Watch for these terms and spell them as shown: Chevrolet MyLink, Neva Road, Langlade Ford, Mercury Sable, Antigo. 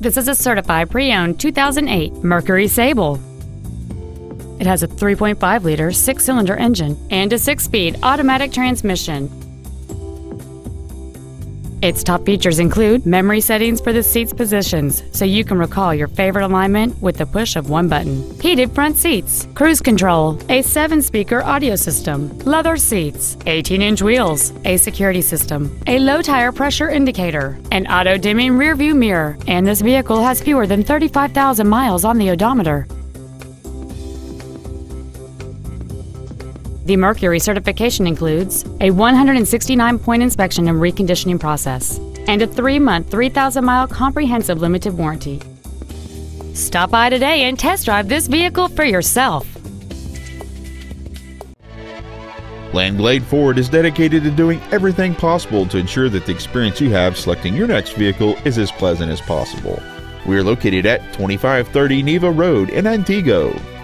This is a certified pre-owned 2008 Mercury Sable. It has a 3.5-liter six-cylinder engine and a six-speed automatic transmission. Its top features include memory settings for the seat's positions, so you can recall your favorite alignment with the push of one button, heated front seats, cruise control, a 7-speaker audio system, leather seats, 18-inch wheels, a security system, a low tire pressure indicator, an auto-dimming rearview mirror, and this vehicle has fewer than 35,000 miles on the odometer. The Mercury certification includes a 169-point inspection and reconditioning process and a 3-month, 3,000-mile comprehensive limited warranty. Stop by today and test drive this vehicle for yourself. Langlade Ford is dedicated to doing everything possible to ensure that the experience you have selecting your next vehicle is as pleasant as possible. We are located at 2530 Neva Road in Antigo.